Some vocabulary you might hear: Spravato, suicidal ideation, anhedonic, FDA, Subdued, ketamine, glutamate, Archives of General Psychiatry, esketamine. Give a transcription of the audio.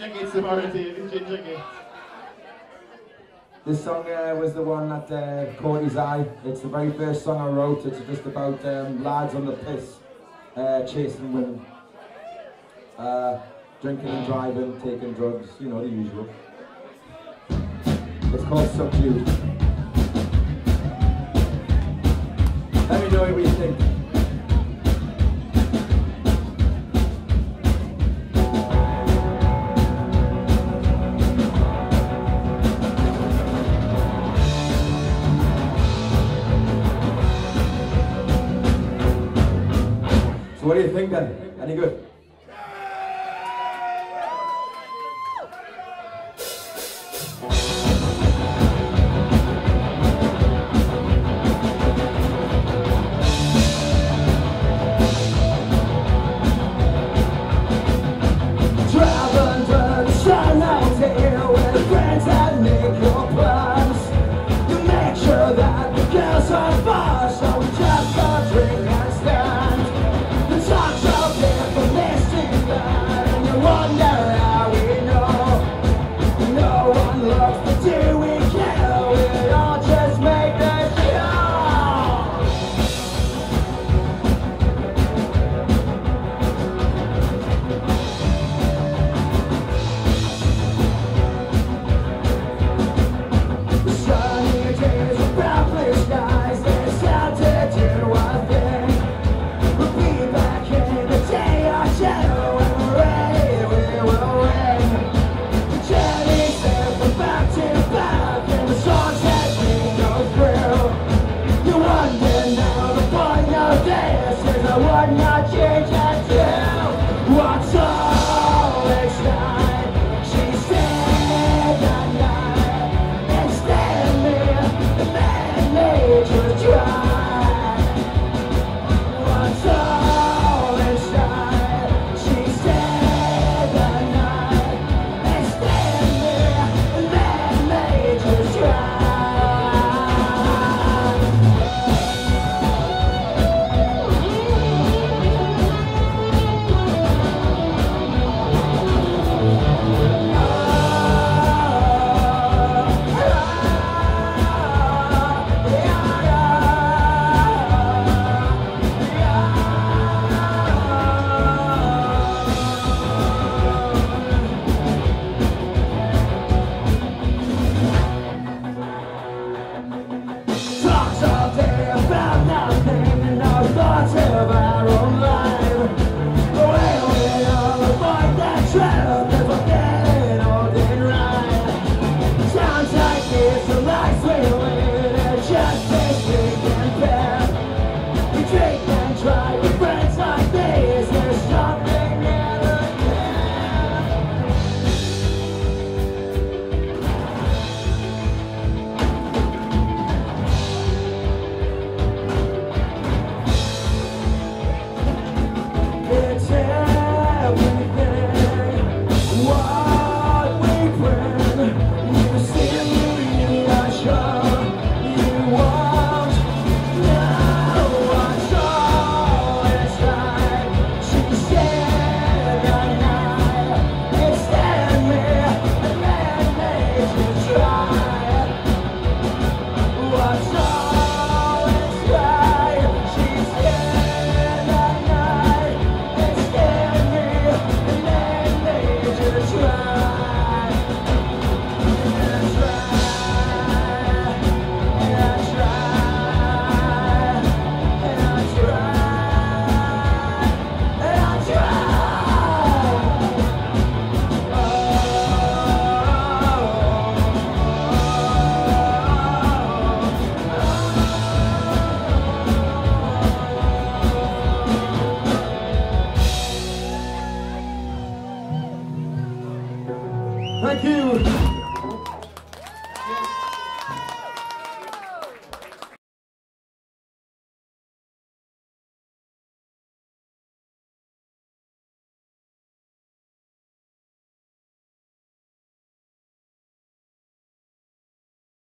jackets tomorrow, team. Ginger jackets. This song was the one that caught his eye. It's the very first song I wrote. It's just about lads on the piss, chasing women, drinking and driving, taking drugs, you know, the usual. It's called Subdued. Let me know what you think. So what do you think then? Any good? Not change.